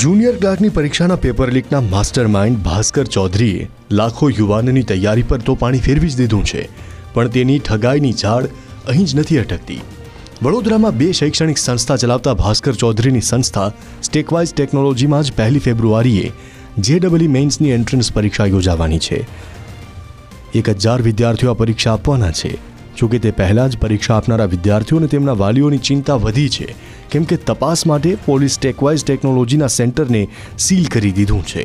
Junior ક્લાર્કની પરીક્ષાના paper લીકના mastermind Bhaskar ચૌધરીએ લાખો યુવાનોની તૈયારી પર તો પાણી ફેરવી જ દીધું છે, પણ તેની ઠગાઈની ઝાડ અહીં જ નથી અટકતી। વડોદરામાં બે શૈક્ષણિક સંસ્થા ચલાવતા ભાસ્કર ચૌધરીની સંસ્થા સ્ટેકવાઇઝ ટેકનોલોજીમાં જ 1 ફેબ્રુઆરીએ JEE મેઇન્સની એન્ટ્રન્સ પરીક્ષા યોજાવાની છે। 1000 વિદ્યાર્થીઓ આ પરીક્ષા આપવાના છે। જોકે તે પહેલાં જ પરીક્ષા આપનારા વિદ્યાર્થીઓ અને તેમના વાલીઓની ચિંતા વધી છે, કેમ કે તપાસ માટે પોલીસ સ્ટેકવાઇઝ ટેકનોલોજીના સેન્ટરને સીલ કરી દીધું છે।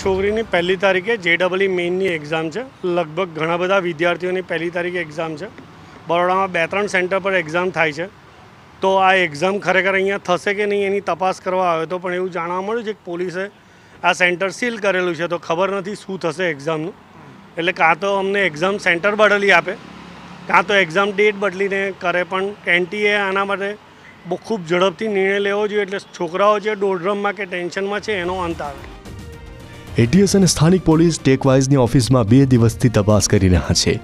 છોકરીની 1 તારીખે JEE મેઇનની એક્ઝામ છે। લગભગ ઘણા બધા વિદ્યાર્થીઓની 1 તારીખે એક્ઝામ છે। બરોડામાં 2-3 સેન્ટર પર એક્ઝામ થાય છે, તો આ એક્ઝામ ખરેખર અહીંયા થશે કે નહીં એની તપાસ કરવા આવ્યો હતો, પણ એવું જાણવા મળ્યું છે કે પોલીસે આ સેન્ટર સીલ કરેલું છે, તો ખબર નથી શું થશે એક્ઝામનું। એટલે કાં તો અમને એક્ઝામ સેન્ટર બદલી આપે, કાં તો એક્ઝામ ડેટ બદલીને કરે, પણ NTA આના માટે બહુ ખૂબ ઝડપથી નિર્ણય લેવો જોઈએ, એટલે છોકરાઓ જે દોડધામમાં કે ટેન્શનમાં છે એનો અંત આવે। ATS અને સ્થાનિક પોલીસ સ્ટેકવાઇઝની ઓફિસમાં 2 દિવસથી તપાસ કરી રહ્યા છે।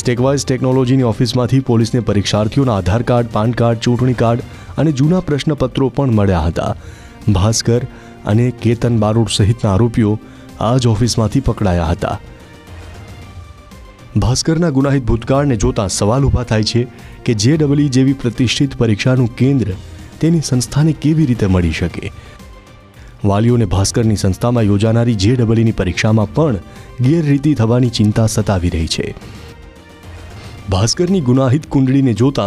સ્ટેકવાઇઝ ટેકનોલોજીની ઓફિસમાંથી પોલીસને પરીક્ષાર્થીઓના આધાર કાર્ડ, પાન કાર્ડ, ચૂંટણી કાર્ડ અને જૂના પ્રશ્નપત્રો પણ મળ્યા હતા। ભાસ્કર અને કેતન બારોડ સહિતના આરોપીઓ આ જ ઓફિસમાંથી પકડાયા હતા। भास्करना गुनाहित भूतकाळ ने जोता सवाल उभा थाय छे के JEE जेवी प्रतिष्ठित परीक्षानुं केंद्र तेनी संस्थाने केवी रीते मळी शके। वालीओने भास्करनी संस्थामां योजानारी JEE नी परीक्षामां पण गैररीति थवानी चिंता सतावी रही छे। भास्करनी गुनाहित कुंडळीने जोता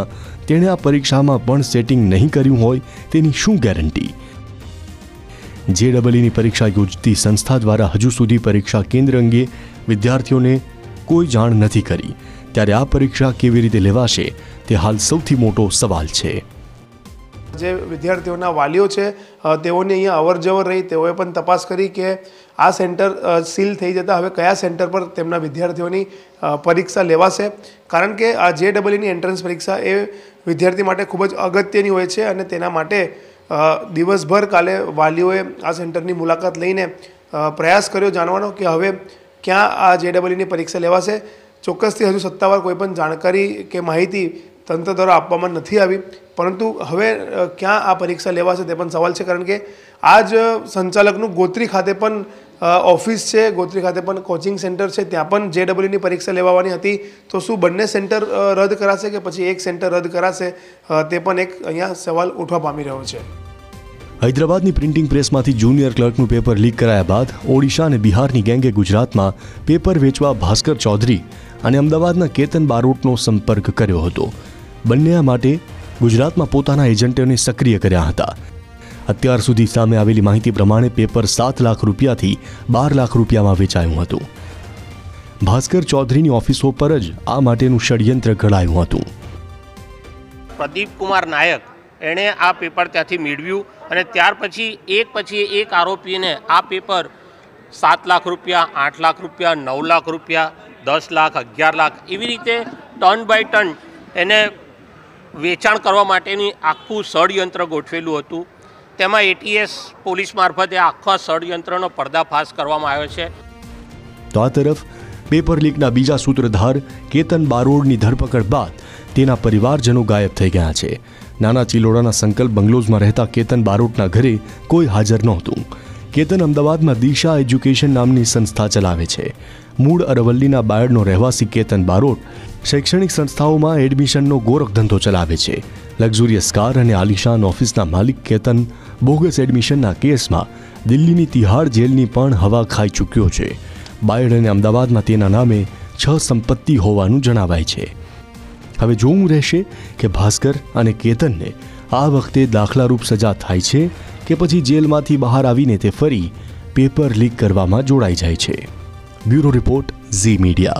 तेणे आ परीक्षामां पण सेटिंग नहीं कर्युं होय तेनी शुं गेरंटी। JEE नी परीक्षा योजती संस्था द्वारा हजू सुधी परीक्षा केंद्र अंगे विद्यार्थीओने कोई जाण नथी करी, त्यारे आ परीक्षा केवी रीते लेवाशे ते हाल सौथी मोटो सवाल छे। जे विद्यार्थीओना वालीओ छे तेओने अहींया अवरजवर रही, तेओए पण तपास करी के आ सेंटर सील थई जता हवे कया सेंटर पर तेमना विद्यार्थीओनी परीक्षा लेवाशे, कारण के आ JEE नी एंट्रन्स परीक्षा ए विद्यार्थी माटे खूब ज अगत्यनी होय छे अने तेना माटे दिवसभर काले वालीओए आ सेंटरनी मुलाकात लईने प्रयास कर्यो जाणवानो के हवे क्या आ JEE ની પરીક્ષા લેવાશે। ચોક્કસથી હજુ સત્તાવાર કોઈપણ જાણકારી કે માહિતી તંત્ર દ્વારા આપવામાં નથી આવી, પરંતુ હવે ક્યાં આ પરીક્ષા લેવાશે તે પણ સવાલ છે, કારણ કે આ જ સંચાલકનું ગોત્રી ખાતે પણ ઓફિસ છે, ગોત્રી ખાતે પણ કોચિંગ સેન્ટર છે, ત્યાં પણ JEE ની પરીક્ષા લેવાની હતી, તો શું બંને સેન્ટર રદ કરાશે કે પછી એક સેન્ટર રદ કરાશે, તે પણ એક અહીંયા સવાલ ઉઠવા પામી રહ્યો છે। हैदराबादनी प्रिंटिंग प्रेसमांथी जूनियर क्लर्कनुं पेपर लीक कराया बाद ओडिशा अने बिहारनी गैंगे गुजरातमां पेपर वेचवा भास्कर चौधरी अने अमदावादना केतन बारोटनो संपर्क कर्यो हतो। बन्ने माटे गुजरातमां पोताना एजंटोने सक्रिय कर्या हता। अत्यार सुधी सामे आवेली माहिती प्रमाणे पेपर 7 लाख रुपयाथी 12 लाख रुपयामां वेचायुं हतुं। भास्कर चौधरीनी ऑफिसो पर ज आ माटेनुं षडयंत्र घड़ायुं हतुं। प्रदीप कुमार नायक एने आ पेपर त्यांथी मेळव्युं अने त्यार पछी एक आरोपी ने आ पेपर 7 लाख रुपया 8 लाख रुपया 9 लाख रुपया 10 लाख 11 लाख एवी रीते टन बाय टन एने वेचाण करवा माटेनी आखू षडयंत्र गोठवेलुं हतुं। तेमां ATS पोलीस मार्फते आखा षडयंत्रनो पर्दाफाश करवामां आव्यो छे। तो आ तरफ पेपर लीकना बीजा सूत्रधार केतन बारोड़नी धरपकड़ बाद तेना परिवारजनों गायब थई गया छे। नाना चिलोड़ाना संकल्प बंगलोज में रहता केतन बारोटना घरे कोई हाजर नहोतुं। केतन अमदावाद में दिशा एज्युकेशन नामनी संस्था चलावे छे। मूळ अरवल्लीना बायडनो रहवासी केतन बारोट शैक्षणिक संस्थाओं में एडमिशननो गोरख धंधो चलावे छे। लग्जूरियस कार अने आलिशान ऑफिसना मालिक केतन बोगस एडमिशनना केस में दिल्लीनी तिहाड़ जेलनी पण हवा खाई चूक्यो छे। बायड अने अमदावाद में तेना नामे 6 संपत्ति होवानुं जणावाय छे। हवे जोवुं रहेशे के भास्कर अने केतन ने आ वखते दाखलारूप सजा थाय छे के पछी जेलमांथी बहार आवीने ते फरी पेपर लीक करवामां जोड़ाई जाय छे। Bureau report ZEE media.